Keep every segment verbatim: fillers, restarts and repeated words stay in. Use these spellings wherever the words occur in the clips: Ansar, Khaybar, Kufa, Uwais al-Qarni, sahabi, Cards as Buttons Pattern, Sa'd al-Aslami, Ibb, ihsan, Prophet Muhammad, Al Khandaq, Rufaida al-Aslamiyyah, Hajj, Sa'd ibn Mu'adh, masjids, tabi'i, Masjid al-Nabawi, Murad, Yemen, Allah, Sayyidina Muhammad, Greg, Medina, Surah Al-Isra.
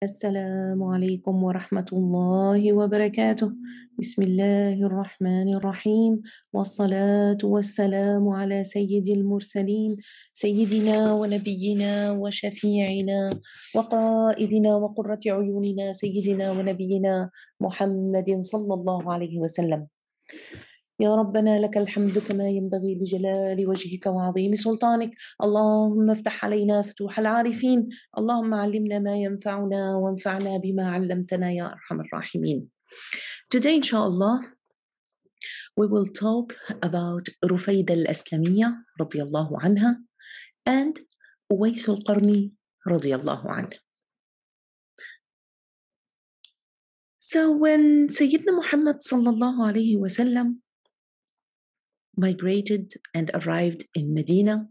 Assalamu alaikum wa rahmatullahi wa barakatuh. Bismillahir Rahmanir Rahim. Wassalatu wassalamu ala Sayyidil Mursaleen, Sayyidina wa Nabiyyina wa Shafi'ina wa Qa'idina wa Qurrati Uyunina, Sayyidina wa Nabiyyina Muhammadin sallallahu alayhi wa sallam. يا ربنا لك الحمد كما ينبغي لجلال وجهك وعظيم سلطانك اللهم افتح علينا فتوح العارفين اللهم علمنا ما ينفعنا وانفعنا بما علمتنا يا أرحم الراحمين. Today inshallah we will talk about رفيدة الأسلمية رضي الله عنها and أويس القرني رضي الله عنه. So when Sayyidina Muhammad sallallahu alayhi wa sallam migrated and arrived in Medina,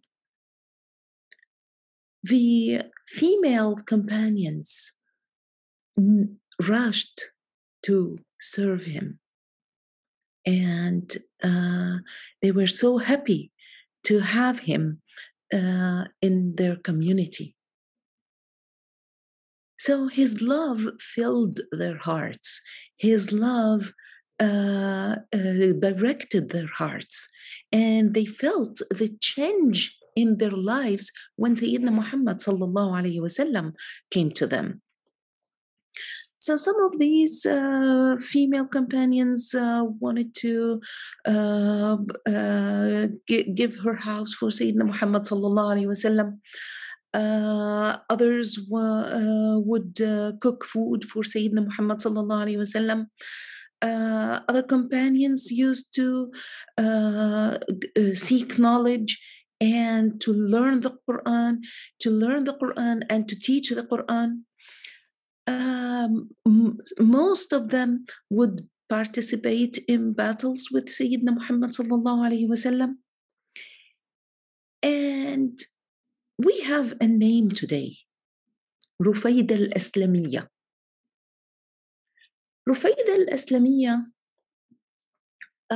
the female companions rushed to serve him. And uh, they were so happy to have him uh, in their community. So his love filled their hearts. His love Uh, uh, directed their hearts, and they felt the change in their lives when Sayyidina Muhammad sallallahu alayhi wa sallam came to them. So some of these uh, female companions uh, wanted to uh, uh, g- give her house for Sayyidina Muhammad sallallahu alayhi wa sallam. Uh, others wa- uh, would uh, cook food for Sayyidina Muhammad sallallahu alayhi wa sallam. Uh, other companions used to uh, uh, seek knowledge and to learn the Quran, to learn the Quran and to teach the Quran. Um, m- most of them would participate in battles with Sayyidina Muhammad sallallahu alayhi wa sallam. And we have a name today, Rufaida al-Aslamiyyah. Rufaida al-Aslamiyyah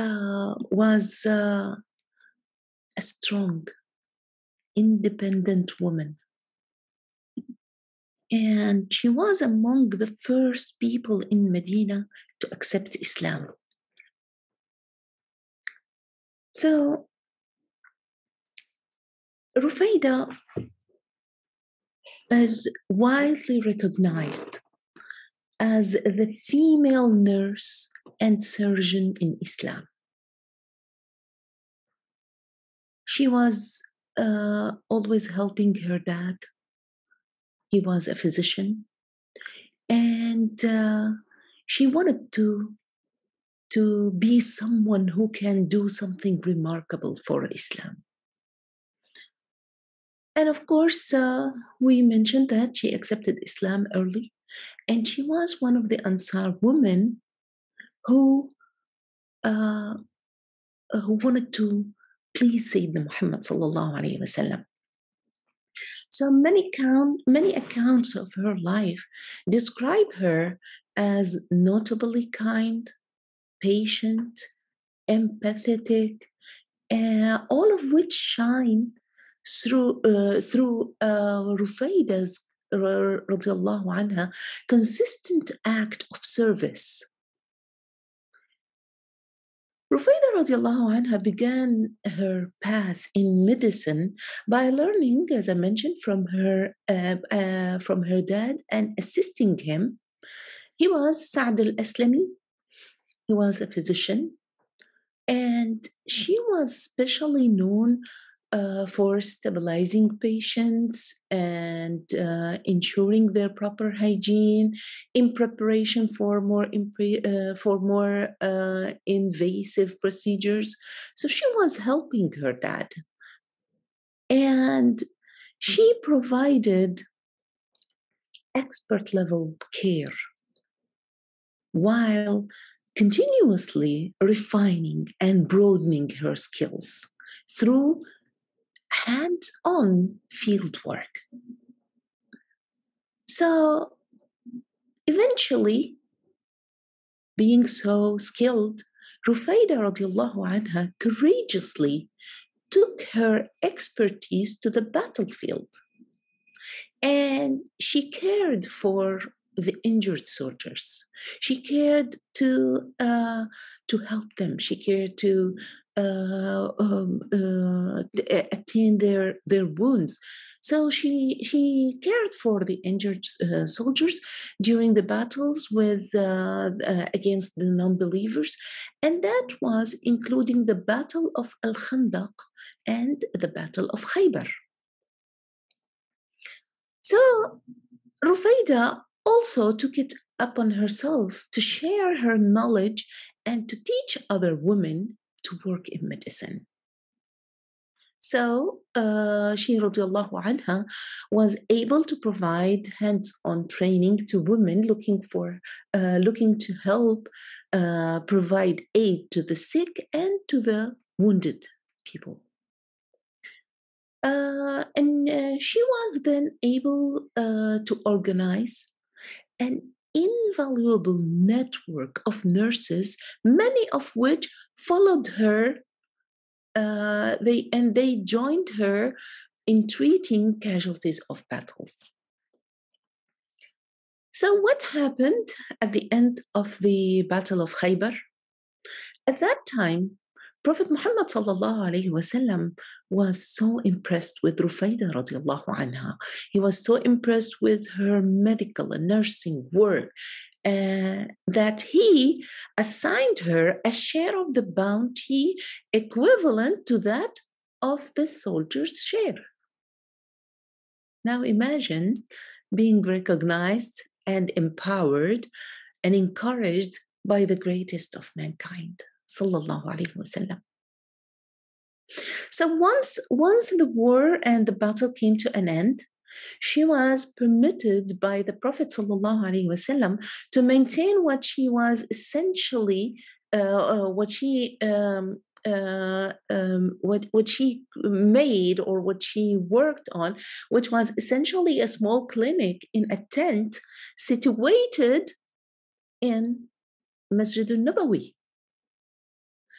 uh, was uh, a strong, independent woman. And she was among the first people in Medina to accept Islam. So, Rufaida is widely recognized as the female nurse and surgeon in Islam. She was uh, always helping her dad. He was a physician. And uh, she wanted to, to be someone who can do something remarkable for Islam. And of course, uh, we mentioned that she accepted Islam early. And she was one of the Ansar women who, uh, who wanted to please Sayyidina Muhammad sallallahu alayhi wa sallam. So many, count, many accounts of her life describe her as notably kind, patient, empathetic, uh, all of which shine through, uh, through uh, Rufaida's radiallahu anha, consistent act of service. Rufaida radiallahu anha began her path in medicine by learning, as I mentioned, from her uh, uh, from her dad and assisting him. He was Sa'd al-Aslami. He was a physician, and she was specially known Uh, for stabilizing patients and uh, ensuring their proper hygiene in preparation for more impre- uh, for more uh, invasive procedures. So she was helping her dad, and she provided expert level care while continuously refining and broadening her skills through hands-on fieldwork. So eventually, being so skilled, Rufaida radiallahu anha courageously took her expertise to the battlefield, and she cared for the injured soldiers. She cared to uh, to help them. She cared to uh, um, uh, attain their their wounds. So she she cared for the injured uh, soldiers during the battles with uh, uh, against the non-believers, and that was including the Battle of Al Khandaq and the Battle of Khaybar. So Rufaida also took it upon herself to share her knowledge and to teach other women to work in medicine. So uh, she, radiallahu anha, was able to provide hands-on training to women looking for, uh, looking to help uh, provide aid to the sick and to the wounded people. Uh, and uh, she was then able uh, to organize an invaluable network of nurses, many of which followed her, uh, they, and they joined her in treating casualties of battles. So what happened at the end of the Battle of Khaybar? At that time, Prophet Muhammad sallallahu alayhi wasallam was so impressed with Rufaida radiallahu anha. He was so impressed with her medical and nursing work uh, that he assigned her a share of the bounty equivalent to that of the soldier's share. Now imagine being recognized and empowered and encouraged by the greatest of mankind. Sallallahu alayhi wasallam. So once, once the war and the battle came to an end, she was permitted by the Prophet sallallahu alayhi wasallam to maintain what she was essentially, uh, uh, what she, um, uh, um, what what she made or what she worked on, which was essentially a small clinic in a tent situated in Masjid al-Nabawi.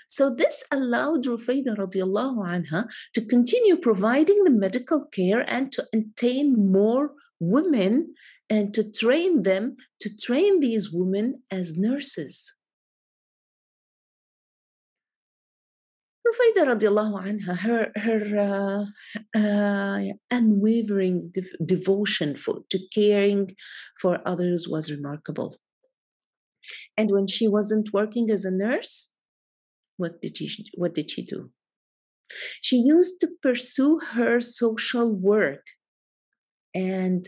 So this allowed Rufaida radiallahu anha to continue providing the medical care and to entertain more women and to train them, to train these women as nurses. Rufaida radiallahu anha, her, her uh, uh, unwavering de devotion for, to caring for others was remarkable. And when she wasn't working as a nurse, What did, she, what did she do? She used to pursue her social work. And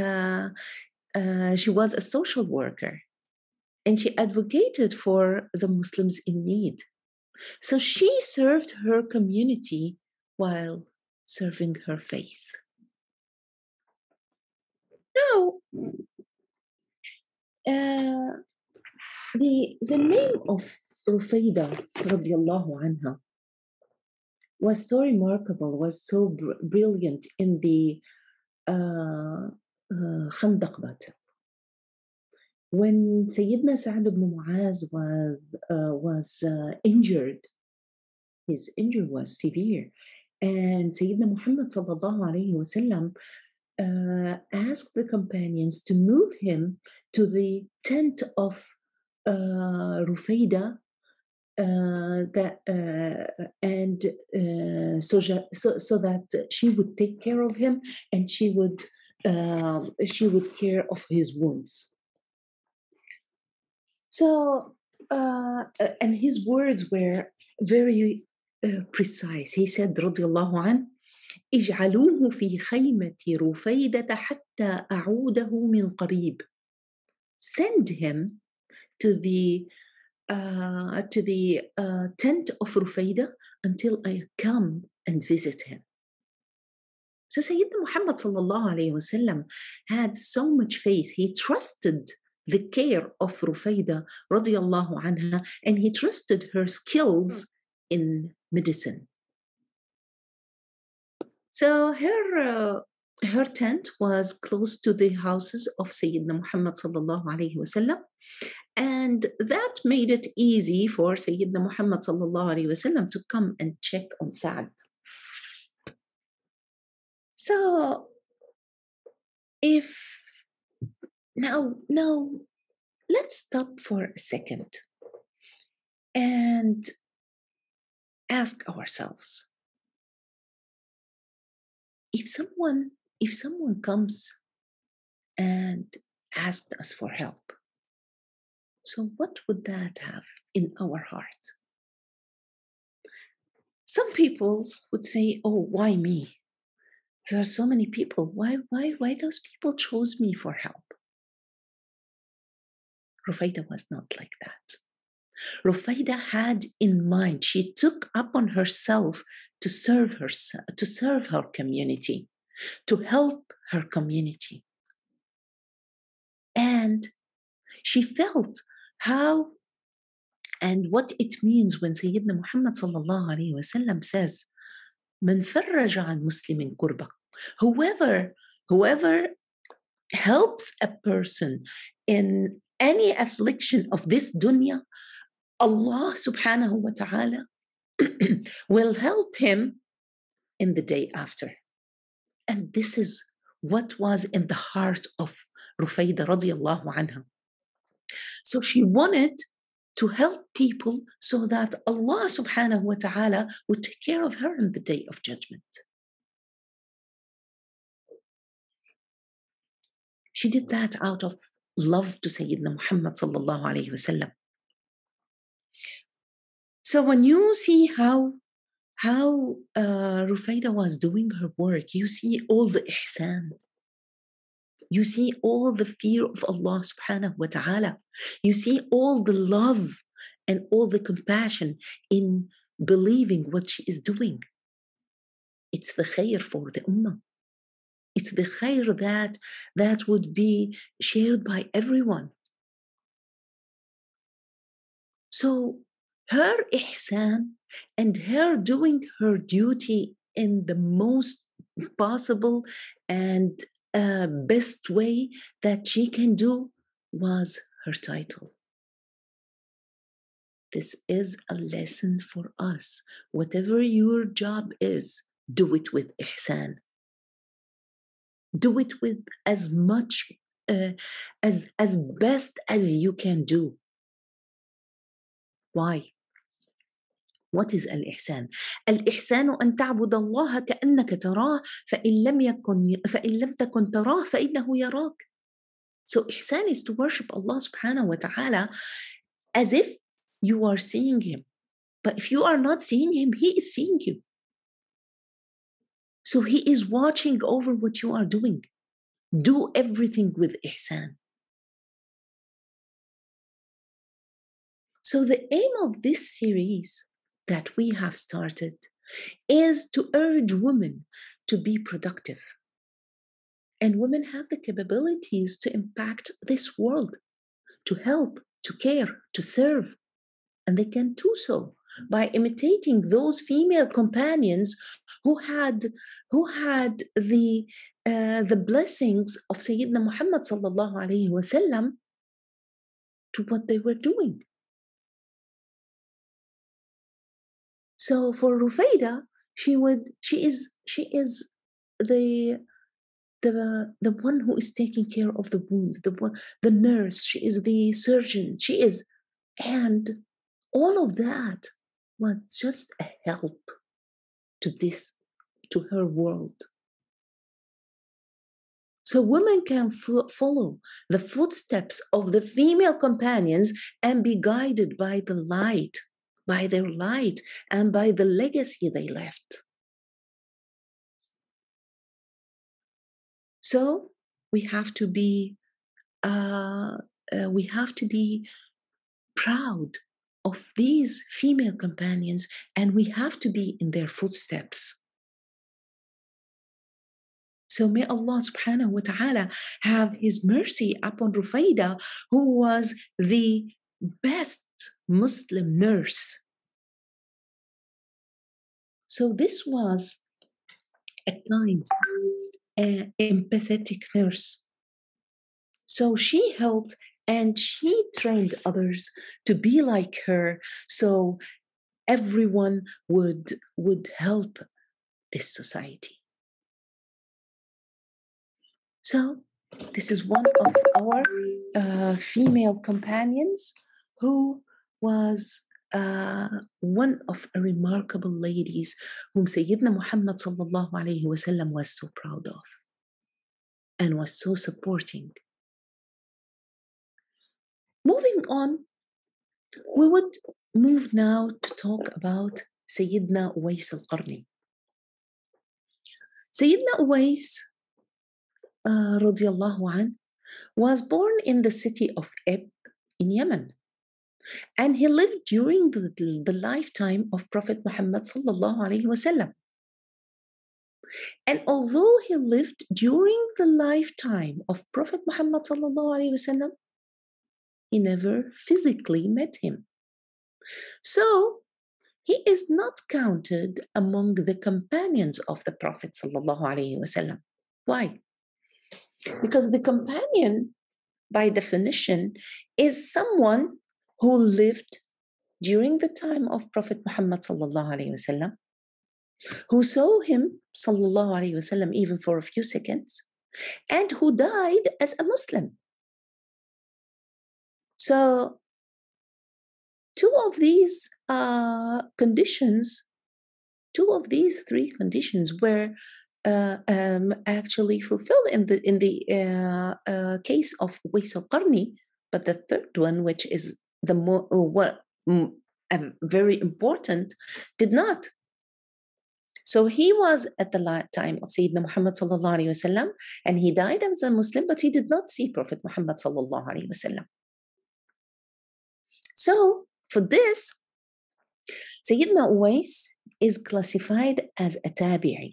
uh, uh, she was a social worker. And she advocated for the Muslims in need. So she served her community while serving her faith. Now, uh, the, the name of Rufaida radiallahu anha was so remarkable, was so br brilliant in the uh, uh, Khandaq battle. When Sayyidina Sa'd ibn Mu'adh was, uh, was uh, injured, his injury was severe, and Sayyidina Muhammad sallallahu alayhi wa sallam uh, asked the companions to move him to the tent of uh, Rufaida. Uh, that uh, and uh, so, so so that she would take care of him and she would uh, she would care of his wounds. So uh, and his words were very uh, precise. He said, "Radiallahu an, اجعلوه في خيمتي رفيدة حتى أعوده من قريب." Send him to the Uh, to the uh, tent of Rufaida until I come and visit him. So Sayyidina Muhammad sallallahu alayhi wasallam had so much faith. He trusted the care of Rufaida radiallahu anha, and he trusted her skills in medicine. So her uh, her tent was close to the houses of Sayyidina Muhammad sallallahu alayhi wasallam. And that made it easy for Sayyidina Muhammad sallallahu alayhi wasallam to come and check on Sa'd. So if Now, now, let's stop for a second and ask ourselves, if someone, if someone comes and asked us for help, so what would that have in our heart? Some people would say, oh, why me? There are so many people. Why, why, why those people chose me for help? Rufaida was not like that. Rufaida had in mind, she took upon herself to serve her, to serve her community, to help her community. And she felt how and what it means when Sayyidina Muhammad sallallahu alayhi wa sallam says, "Man farraja an muslimin kurba," whoever, whoever helps a person in any affliction of this dunya, Allah subhanahu wa ta'ala will help him in the day after. And this is what was in the heart of Rufaida radiallahu anha. So she wanted to help people so that Allah subhanahu wa ta'ala would take care of her on the day of judgment. She did that out of love to Sayyidina Muhammad sallallahu alayhi wa sallam. So when you see how, how uh, Rufaida was doing her work, you see all the ihsan. You see all the fear of Allah subhanahu wa ta'ala. You see all the love and all the compassion in believing what she is doing. It's the khayr for the ummah. It's the khayr that, that would be shared by everyone. So her ihsan and her doing her duty in the most possible and Uh, best way that she can do was her title. This is a lesson for us. Whatever your job is, do it with ihsan. Do it with as much, uh, as, as best as you can do. Why? What is al-ihsan? Al-ihsanu an ta'budu Allah ka'annaka tarah fa in lam yakun fa in lam takun tarah fa innahu yarak. So ihsan is to worship Allah subhanahu wa ta'ala as if you are seeing him. But if you are not seeing him, he is seeing you. So he is watching over what you are doing. Do everything with ihsan. So the aim of this series that we have started is to urge women to be productive. And women have the capabilities to impact this world, to help, to care, to serve. And they can do so by imitating those female companions who had, who had the, uh, the blessings of Sayyidina Muhammad sallallahu alayhi wa sallam to what they were doing. So for Rufaida, she would she is she is the the the one who is taking care of the wounds, the the nurse, she is the surgeon, she is, and all of that was just a help to this, to her world. So women can follow the footsteps of the female companions and be guided by the light, by their light and by the legacy they left. So we have to be, uh, uh, we have to be proud of these female companions, and we have to be in their footsteps. So may Allah subhanahu wa ta'ala have His mercy upon Rufaida, who was the best Muslim nurse. So this was a kind, uh, empathetic nurse. So she helped and she trained others to be like her, so everyone would, would help this society. So This is one of our uh, female companions who was uh, one of a remarkable ladies whom Sayyidina Muhammad sallallahu alayhi wa sallam was so proud of and was so supporting. Moving on, we would move now to talk about Sayyidina Uwais al-Qarni. Sayyidina Uwais uh, radiallahu an, was born in the city of Ibb in Yemen, and he lived during the, the lifetime of Prophet Muhammad sallallahu alayhi wa sallam. And although he lived during the lifetime of Prophet Muhammad sallallahu alayhi wa sallam, he never physically met him. So he is not counted among the companions of the Prophet sallallahu alayhi wa sallam. Why? Because the companion, by definition, is someone who lived during the time of Prophet Muhammad sallallahu alayhi wa sallam, who saw him sallallahu alayhi wa sallam even for a few seconds, and who died as a Muslim. So two of these uh, conditions, two of these three conditions were uh, um, actually fulfilled in the in the uh, uh, case of Uwais al-Qarni, but the third one, which is the more uh, uh, very important, did not. So he was at the lifetime of Sayyidina Muhammad sallallahu alaihi wasallam, and he died as a Muslim, but he did not see Prophet Muhammad sallallahu alaihi wasallam. So for this, Sayyidina Uwais is classified as a tabi'i.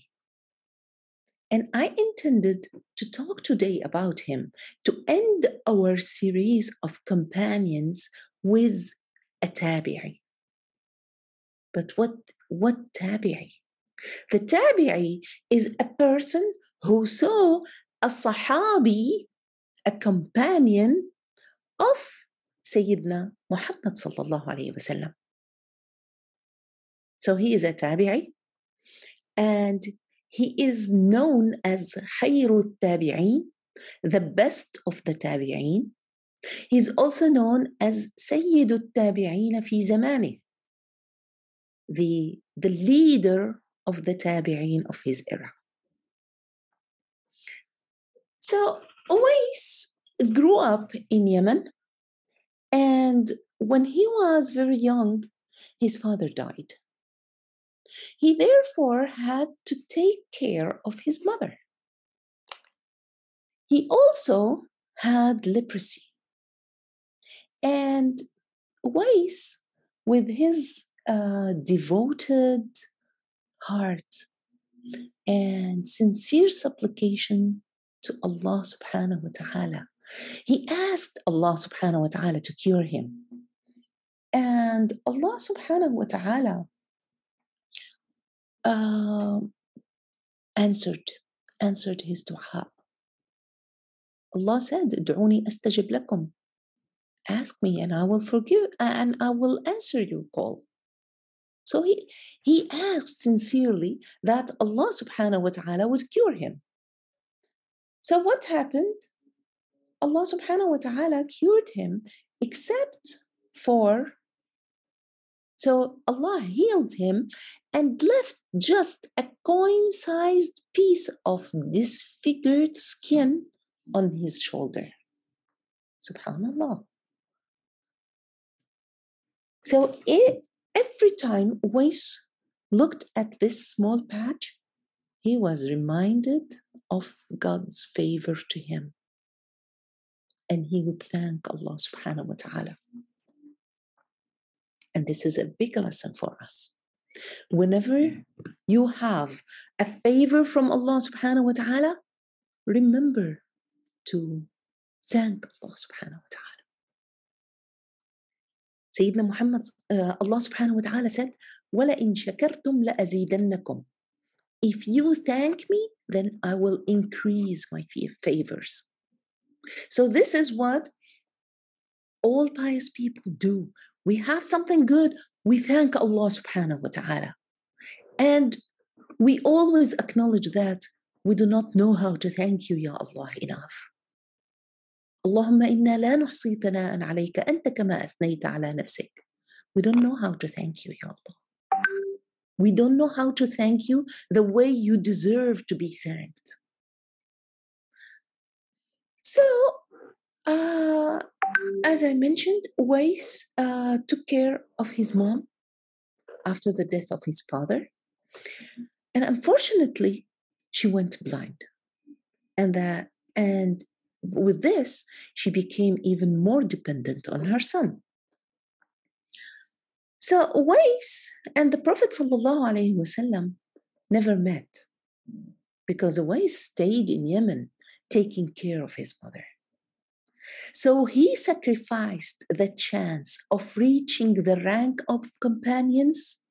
And I intended to talk today about him to end our series of companions with a tabi'i. But what, what tabi'i? The tabi'i is a person who saw a sahabi, a companion of Sayyidina Muhammad sallallahu alayhi wa sallam. So he is a tabi'i, and he is known as Khayru tabi'in, the best of the tabi'in. He's also known as Sayyidu tabi'in fi zamani, the, the leader of the tabi'in of his era. So Uwais grew up in Yemen, and when he was very young, his father died. He therefore had to take care of his mother. He also had leprosy. And Uwais, with his uh, devoted heart and sincere supplication to Allah subhanahu wa ta'ala, he asked Allah subhanahu wa ta'ala to cure him. And Allah subhanahu wa ta'ala uh, answered, answered his dua. Allah said, "Du'uni astajib lakum." Ask me and I will forgive and I will answer your call. So he, he asked sincerely that Allah subhanahu wa ta'ala would cure him. So what happened? Allah subhanahu wa ta'ala cured him, except for, so Allah healed him and left just a coin-sized piece of disfigured skin on his shoulder. Subhanallah. So it, every time Uwais looked at this small patch, he was reminded of God's favor to him, and he would thank Allah subhanahu wa ta'ala. And this is a big lesson for us. Whenever you have a favor from Allah subhanahu wa ta'ala, remember to thank Allah subhanahu wa ta'ala. Sayyidina Muhammad, uh, Allah subhanahu wa ta'ala said, وَلَئِن شَكَرْتُمْ لَأَزِيدَنَّكُمْ. If you thank me, then I will increase my favors. So this is what all pious people do. We have something good, we thank Allah subhanahu wa ta'ala. And we always acknowledge that we do not know how to thank you, Ya Allah, enough. Allahumma inna la nuhsi thana'an alayka anta kama athnayta ala nafsik. We don't know how to thank you, Ya Allah. We don't know how to thank you the way you deserve to be thanked. So, uh, as I mentioned, Uwais uh, took care of his mom after the death of his father. And unfortunately, she went blind. And, uh, and with this, she became even more dependent on her son. So Uwais and the Prophet ﷺ never met, because Uwais stayed in Yemen taking care of his mother. So he sacrificed the chance of reaching the rank of companions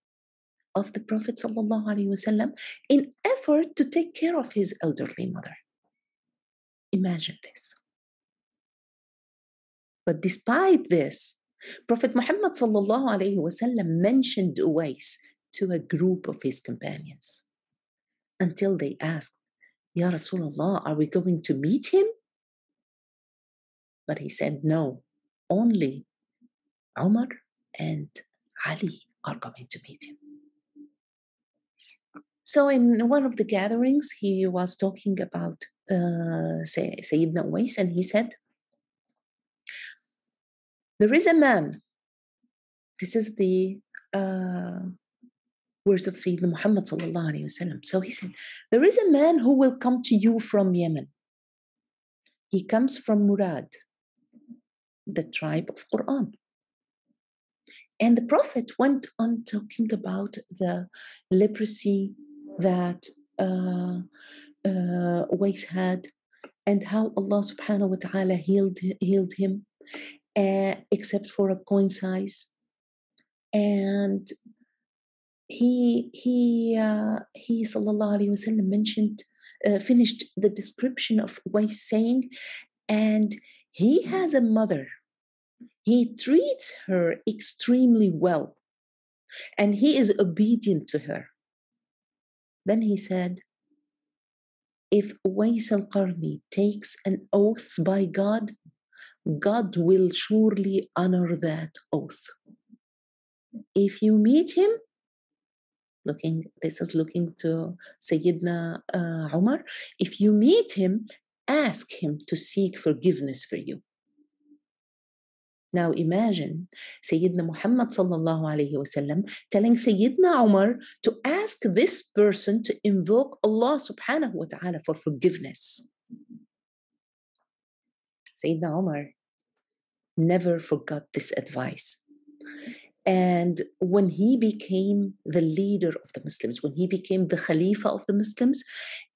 of the Prophet ﷺ in effort to take care of his elderly mother. Imagine this. But despite this, Prophet Muhammad ﷺ mentioned Uwais to a group of his companions until they asked, Ya Rasulullah, are we going to meet him? But he said, no, only Umar and Ali are going to meet him. So in one of the gatherings, he was talking about uh, Sayyidina Uwais, and he said, there is a man, this is the uh, words of Sayyidina Muhammad sallallahu alayhi wa sallam. So he said, there is a man who will come to you from Yemen. He comes from Murad, the tribe of Quran. And the Prophet went on talking about the leprosy that uh, uh, Uwais had, and how Allah subhanahu wa ta'ala healed, healed him. Uh, except for a coin size, and he he uh, he sallallahu alaihi wasallam mentioned uh, finished the description of Uwais saying, and he has a mother, he treats her extremely well, and he is obedient to her. Then he said, if Uwais al-Qarni takes an oath by God, God will surely honor that oath. If you meet him, looking, this is looking to Sayyidina uh, Umar, if you meet him, ask him to seek forgiveness for you. Now imagine Sayyidina Muhammad sallallahu alayhi wa sallam telling Sayyidina Umar to ask this person to invoke Allah subhanahu wa ta'ala for forgiveness. Sayyidina Umar never forgot this advice. And when he became the leader of the Muslims, when he became the Khalifa of the Muslims,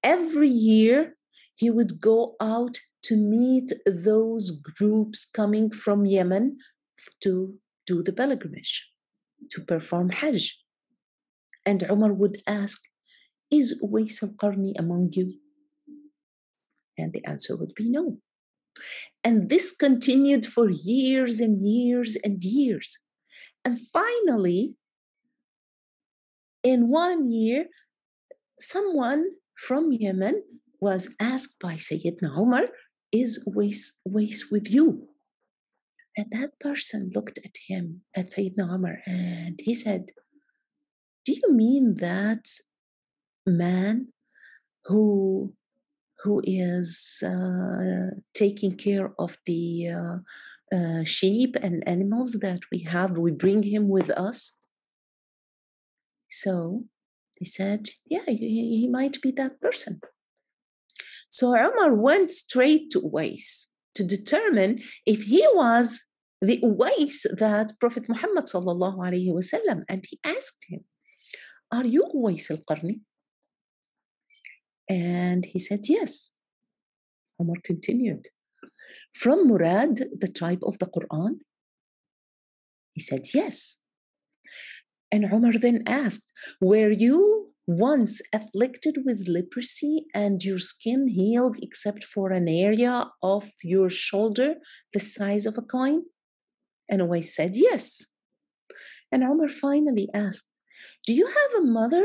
every year he would go out to meet those groups coming from Yemen to do the pilgrimage, to perform Hajj. And Umar would ask, is Uwais al-Qarni among you? And the answer would be no. And this continued for years and years and years. And finally, in one year, someone from Yemen was asked by Sayyidina Umar, is Uwais, Uwais with you? And that person looked at him, at Sayyidina Umar, and he said, do you mean that man who who is uh, taking care of the uh, uh, sheep and animals that we have, we bring him with us? So he said, yeah, he, he might be that person. So Umar went straight to Uwais to determine if he was the Uwais that Prophet Muhammad sallallahu alayhi wa sallam, and he asked him, are you Uwais al-Qarni? And he said, yes. Umar continued, from Murad, the tribe of the Quran? He said, yes. And Umar then asked, were you once afflicted with leprosy and your skin healed except for an area of your shoulder the size of a coin? And Uwais said, yes. And Umar finally asked, do you have a mother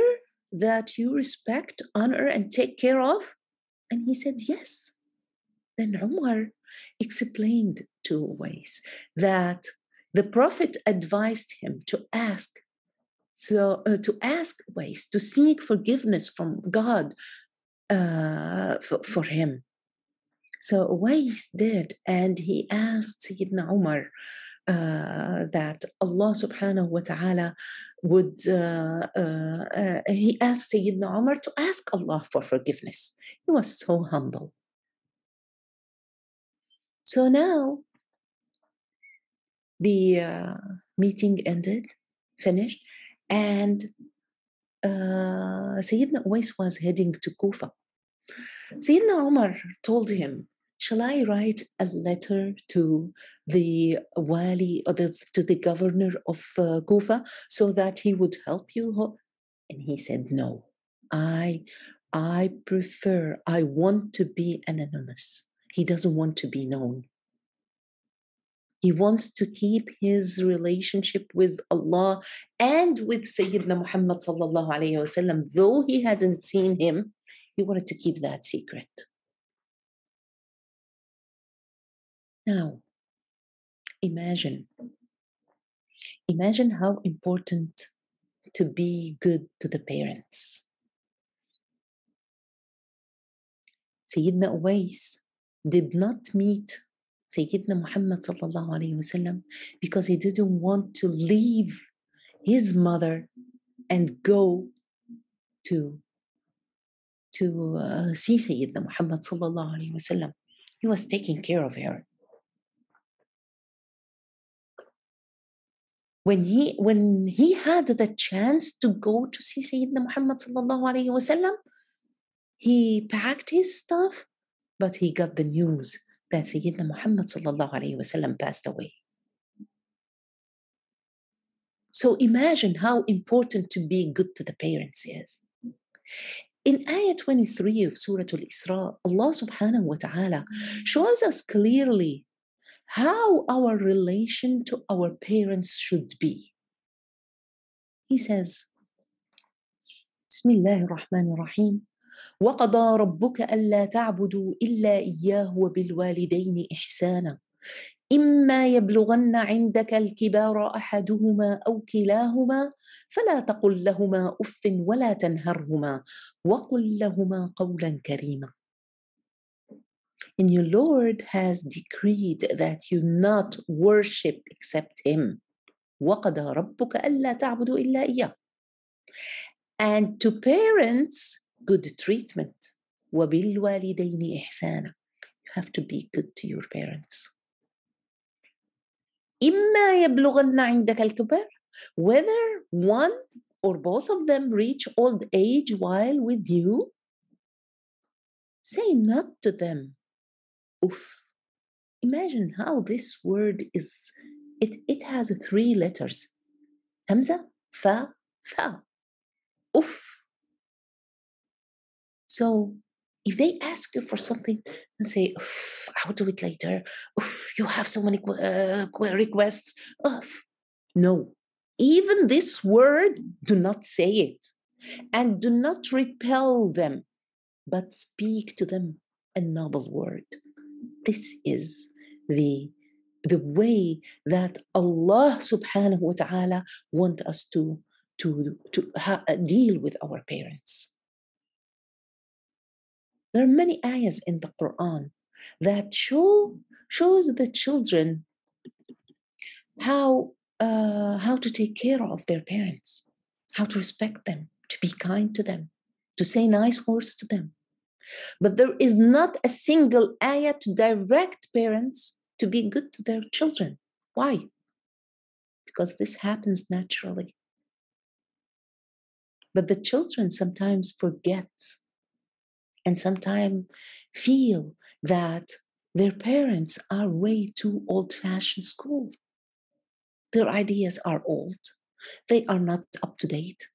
that you respect, honor, and take care of? And he said, yes. Then Umar explained to Uwais that the Prophet advised him to ask, so, uh, to ask Uwais to seek forgiveness from God uh, for, for him. So Uwais did, and he asked Sayyidina Umar uh, that Allah subhanahu wa ta'ala would, uh, uh, uh, he asked Sayyidina Umar to ask Allah for forgiveness. He was so humble. So now the uh, meeting ended, finished, and uh, Sayyidina Uwais was heading to Kufa. Sayyidina Umar told him, shall I write a letter to the wali, or the, to the governor of uh, Kufa, so that he would help you? And he said, no, I, I prefer, I want to be anonymous. He doesn't want to be known. He wants to keep his relationship with Allah and with Sayyidina Muhammad sallallahu alayhi wa sallam. Though he hadn't seen him, he wanted to keep that secret. Now, imagine. Imagine how important to be good to the parents. Sayyidina Uwais did not meet Sayyidina Muhammad sallallahu alayhi wa sallam because he didn't want to leave his mother and go to to uh, see Sayyidina Muhammad sallallahu alayhi wa sallam. He was taking care of her. When he, when he had the chance to go to see Sayyidina Muhammad sallallahu alayhi wa sallam, he packed his stuff, but he got the news that Sayyidina Muhammad sallallahu alayhi wa sallam passed away. So imagine how important to be good to the parents is. In Ayah twenty-three of Surah Al-Isra, Allah subhanahu wa ta'ala shows us clearly how our relation to our parents should be. He says, Bismillahir Rahmanir Rahim. وَقَضَى رَبُّكَ أَلَّا تَعْبُدُوا إِلَّا إِيَّاهُ وَبِالْوَالِدَيْنِ إِحْسَانًا إِمَّا يَبْلُغَنَّ عِنْدَكَ الْكِبَارَ أَحَدُهُمَا أَوْ كِلَاهُمَا فَلَا تَقُلْ لَهُمَا أُفٍّ وَلَا تَنْهَرْهُمَا وَقُلْ لَهُمَا قَوْلًا كَرِيمًا. And your Lord has decreed that you not worship except Him. وَقَضَى رَبُّكَ أَلَّا تَعْبُدُوا إِلَّا إِيَّاهُ. And to parents, good treatment. وَبِالْوَالِدَيْنِ إِحْسَانًا. You have to be good to your parents. إِمَّا يَبْلُغَنَّ عِنْدَكَ الْكِبَارَ. Whether one or both of them reach old age while with you, say not to them, oof. Imagine how this word is. It, it has three letters. Hamza, fa, fa. Oof. So if they ask you for something and say, I'll do it later. Oof, you have so many uh, requests. Oof. No, even this word, do not say it. And do not repel them, but speak to them a noble word. This is the, the way that Allah subhanahu wa ta'ala wants us to, to, to ha- deal with our parents. There are many ayahs in the Quran that show shows the children how uh, how to take care of their parents, how to respect them, to be kind to them, to say nice words to them. But there is not a single ayah to direct parents to be good to their children. Why? Because this happens naturally. But the children sometimes forget, and sometimes feel that their parents are way too old-fashioned school. Their ideas are old, they are not up to date,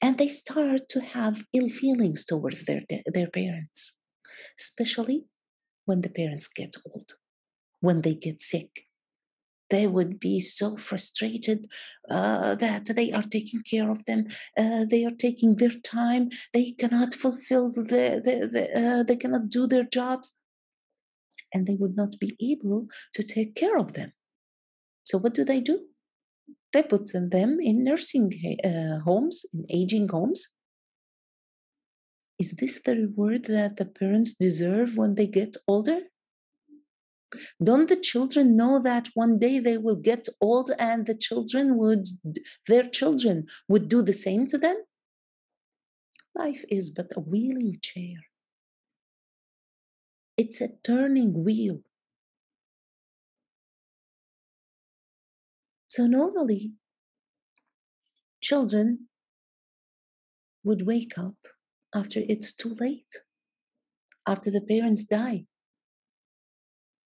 and they start to have ill feelings towards their, their parents, especially when the parents get old, when they get sick. They would be so frustrated uh, that they are taking care of them. Uh, they are taking their time. They cannot fulfill their, their, their uh, they cannot do their jobs. and they would not be able to take care of them. So what do they do? They put them in nursing uh, homes, in aging homes. Is this the reward that the parents deserve when they get older? Don't the children know that one day they will get old and the children would, their children would do the same to them? Life is but a wheeling chair. It's a turning wheel. So normally, children would wake up after it's too late, after the parents die.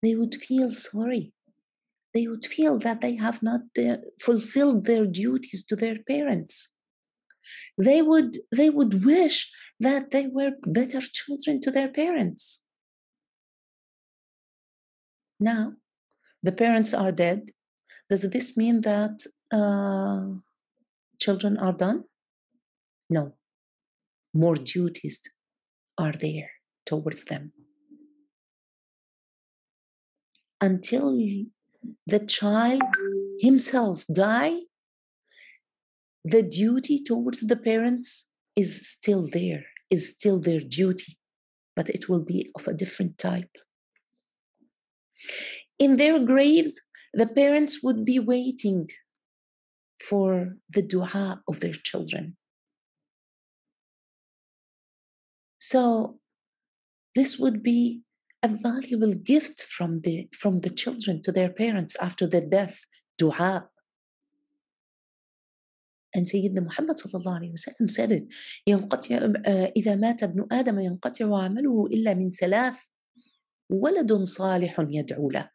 They would feel sorry. They would feel that they have not uh, fulfilled their duties to their parents. They would, they would wish that they were better children to their parents. Now, the parents are dead. Does this mean that uh, children are done? No. More duties are there towards them. Until the child himself die, the duty towards the parents is still there, is still their duty, but it will be of a different type. In their graves, the parents would be waiting for the dua of their children. So this would be a valuable gift from the, from the children to their parents after their death, dua. And Sayyidina Muhammad sallallahu alayhi wa sallam said it, إِذَا مَاتَ ابْنُ آدَمَ يَنْقَطِعُ عَمَلُهُ إِلَّا مِنْ ثَلَاثٍ وَلَدٌ صَالِحٌ يَدْعُو لَهُ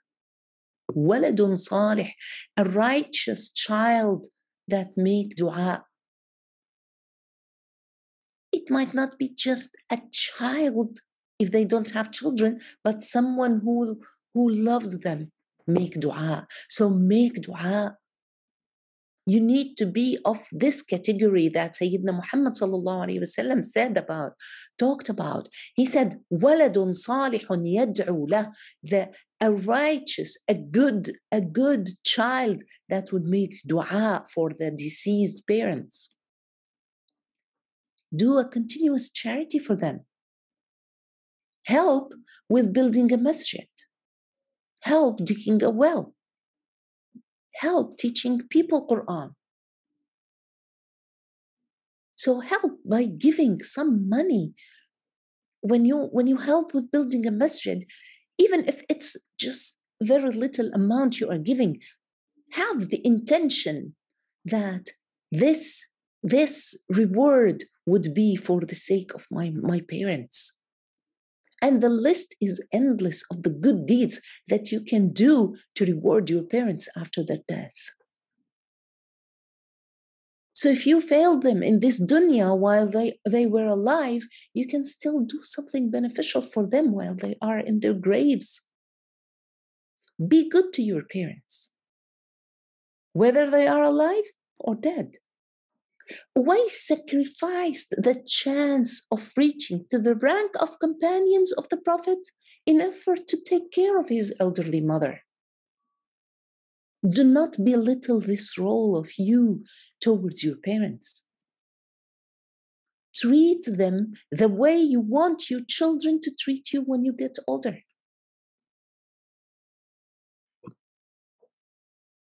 وَلَدٌ صَالِحٌ, a righteous child that make dua. It might not be just a child if they don't have children, but someone who, who loves them, make dua. So make dua. You need to be of this category that Sayyidina Muhammad sallallahu alayhi wa sallam said about, talked about. He said, "Waladun salihun yad'u lah," the a righteous, a good, a good child that would make dua for the deceased parents. Do a continuous charity for them. Help with building a masjid. Help digging a well. Help teaching people Quran. So help by giving some money. When you, when you help with building a masjid, even if it's just very little amount you are giving, have the intention that this, this reward would be for the sake of my, my parents. And the list is endless of the good deeds that you can do to reward your parents after their death. So if you failed them in this dunya while they, they were alive, you can still do something beneficial for them while they are in their graves. Be good to your parents, whether they are alive or dead. Why sacrificed the chance of reaching to the rank of companions of the Prophet in effort to take care of his elderly mother? Do not belittle this role of you towards your parents. Treat them the way you want your children to treat you when you get older.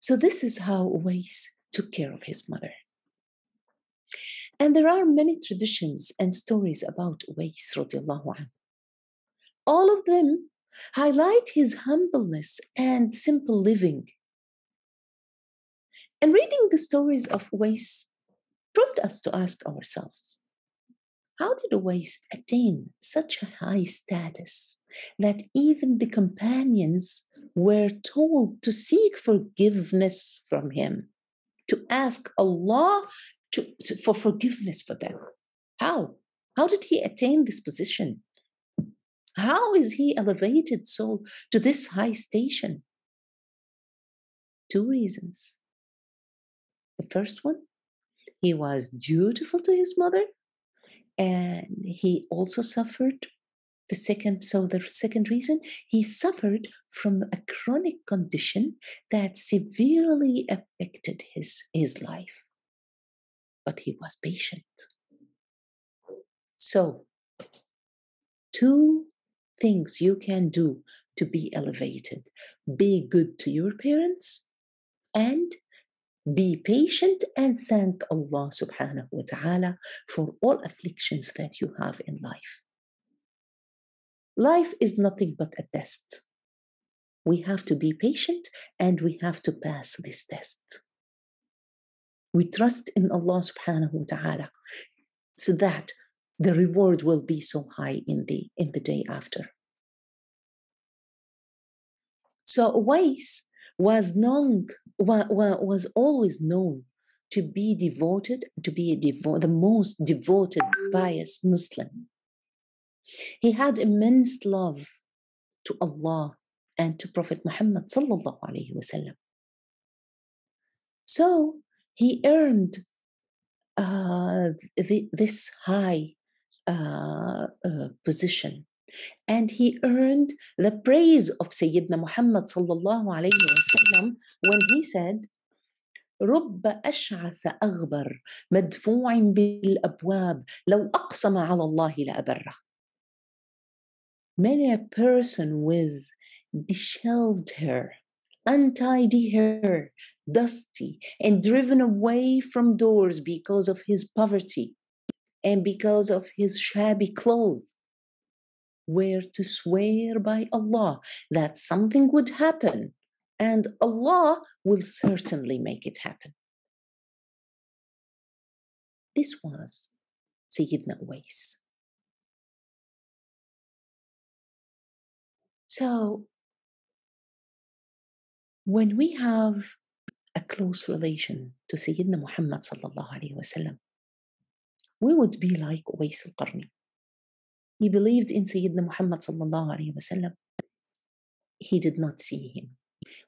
So this is how Uwais took care of his mother. And there are many traditions and stories about Uwais radiallahu anhu. All of them highlight his humbleness and simple living. And reading the stories of Uwais prompt us to ask ourselves, how did Uwais attain such a high status that even the companions were told to seek forgiveness from him, to ask Allah To, to, for forgiveness for them? How? How did he attain this position? How is he elevated so to this high station? Two reasons. The first one, he was dutiful to his mother, and he also suffered The second, so the second reason, he suffered from a chronic condition that severely affected his, his life. But he was patient. So, two things you can do to be elevated. Be good to your parents and be patient, and thank Allah subhanahu wa ta'ala for all afflictions that you have in life. Life is nothing but a test. We have to be patient and we have to pass this test. We trust in Allah subhanahu wa ta'ala so that the reward will be so high in the, in the day after. So Uwais was known, was always known to be devoted, to be a devo the most devoted, pious Muslim. He had immense love to Allah and to Prophet Muhammad sallallahu alaihi wasallam. So he earned uh, the, this high uh, uh, position. And he earned the praise of Sayyidina Muhammad sallallahu alayhi wa sallam when he said, رب أشعث أغبر مدفوع بالأبواب لو أقسم على الله لأبره. Many a person with disheveled hair, untidy hair, dusty, and driven away from doors because of his poverty and because of his shabby clothes, were to swear by Allah that something would happen, and Allah will certainly make it happen. This was Sayyidina Uwais. So, when we have a close relation to Sayyidina Muhammad sallallahu alaihi wasallam, we would be like Uwais al-Qarni. He believed in Sayyidina Muhammad sallallahu alayhi wa sallam. He did not see him.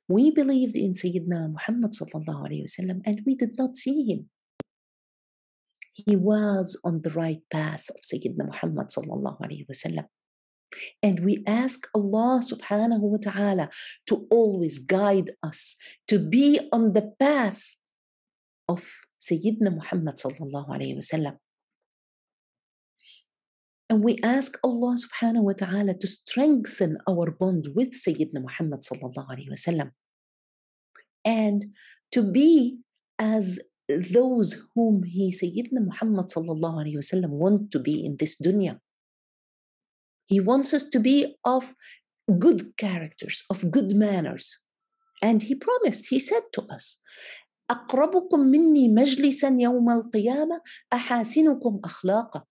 We believed in Sayyidina Muhammad sallallahu alayhi wa sallam and we did not see him. He was on the right path of Sayyidina Muhammad sallallahu alayhi wa sallam. And we ask Allah subhanahu wa ta'ala to always guide us to be on the path of Sayyidina Muhammad sallallahu alayhi wa sallam. And we ask Allah subhanahu wa ta'ala to strengthen our bond with Sayyidina Muhammad sallallahu alayhi wa sallam, and to be as those whom he, Sayyidina Muhammad sallallahu alayhi wa sallam, want to be in this dunya. He wants us to be of good characters, of good manners. And he promised, he said to us, أَقْرَبُكُمْ مِنِّي مَجْلِسًا يَوْمَ الْقِيَامَةِ أَحَاسِنُكُمْ أَخْلَاقًا.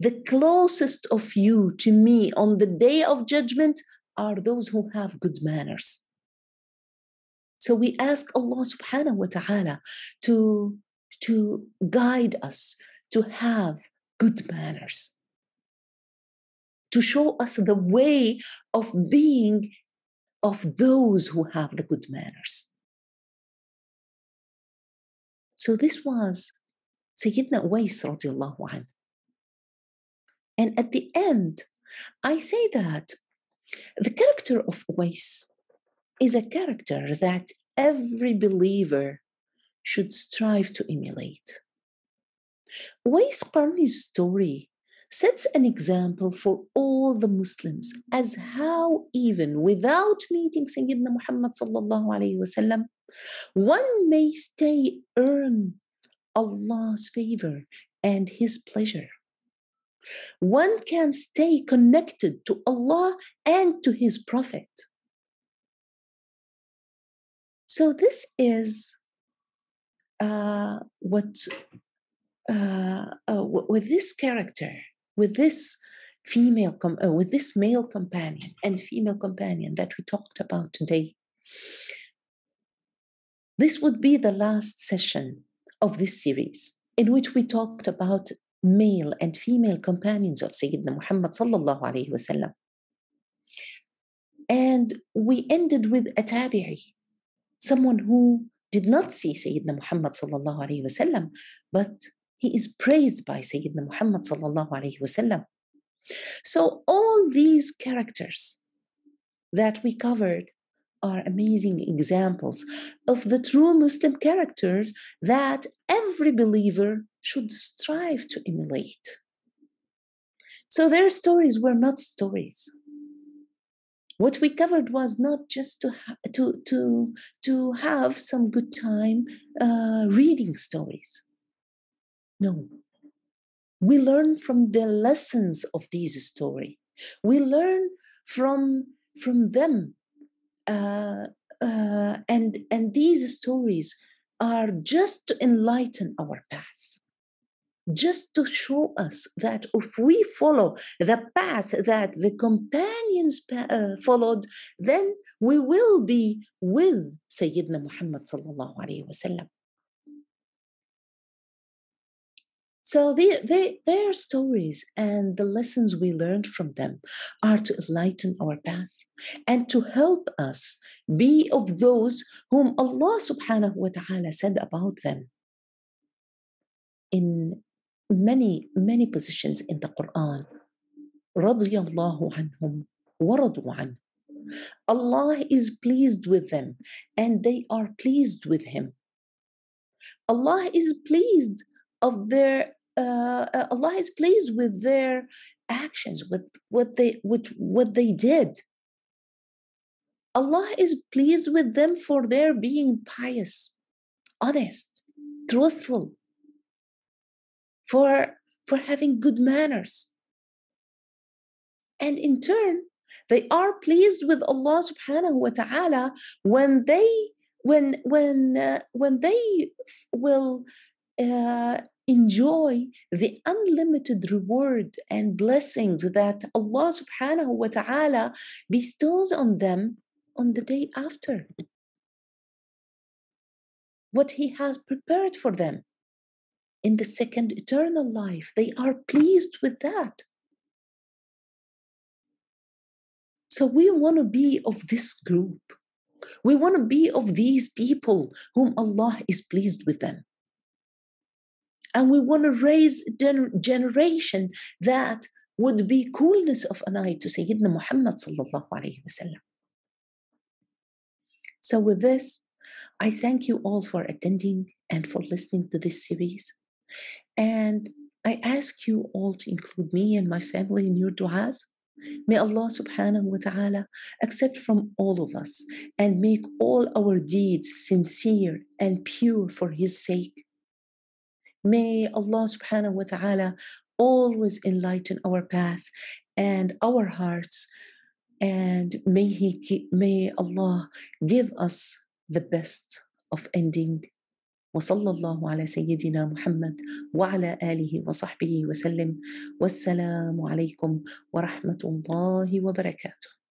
The closest of you to me on the day of judgment are those who have good manners. So we ask Allah subhanahu wa ta'ala to, to guide us to have good manners, to show us the way of being of those who have the good manners. So this was Sayyidina Uwais radiallahu anhu. And at the end, I say that the character of Uwais is a character that every believer should strive to emulate. Uwais Qarni's story sets an example for all the Muslims as how, even without meeting Sayyidina Muhammad sallallahu alayhi wa sallam, one may stay earn Allah's favor and His pleasure. One can stay connected to Allah and to His Prophet. So this is uh, what uh, uh, with this character, with this female, com uh, with this male companion and female companion that we talked about today. This would be the last session of this series in which we talked about male and female companions of Sayyidina Muhammad sallallahu alayhi wa sallam. And we ended with a tabi'i, someone who did not see Sayyidina Muhammad sallallahu alayhi wa sallam, but he is praised by Sayyidina Muhammad sallallahu alayhi wa sallam. So all these characters that we covered are amazing examples of the true Muslim characters that every believer should strive to emulate. So their stories were not stories. What we covered was not just to, ha to, to, to have some good time uh, reading stories. No. We learn from the lessons of these stories. We learn from, from them. Uh, uh, and, and these stories are just to enlighten our path, just to show us that if we follow the path that the companions uh, followed, then we will be with Sayyidina Muhammad sallallahu alayhi wa sallam. So they, they, their stories and the lessons we learned from them are to enlighten our path and to help us be of those whom Allah subhanahu wa ta'ala said about them in many, many positions in the Quran. رَضِيَ اللَّهُ عَنْهُمْ وَرَضُوا عَنْهُ. Allah is pleased with them and they are pleased with Him. Allah is pleased of their, uh, Allah is pleased with their actions, with what they, with what they did. Allah is pleased with them for their being pious, honest, truthful, for, for having good manners. And in turn, they are pleased with Allah subhanahu wa ta'ala when they, when, when, uh, when they will Uh, enjoy the unlimited reward and blessings that Allah subhanahu wa ta'ala bestows on them on the day after, what He has prepared for them in the second eternal life. They are pleased with that. So we want to be of this group. We want to be of these people whom Allah is pleased with them. And we want to raise a generation that would be coolness of an eye to Sayyidina Muhammad sallallahu alayhi wa sallam. So with this, I thank you all for attending and for listening to this series. And I ask you all to include me and my family in your du'as. May Allah subhanahu wa ta'ala accept from all of us and make all our deeds sincere and pure for His sake. May Allah subhanahu wa ta'ala always enlighten our path and our hearts, and may He keep, may Allah give us the best of ending. وصلى الله على سيدنا محمد وعلى آله وصحبه وسلم والسلام عليكم ورحمة الله وبركاته.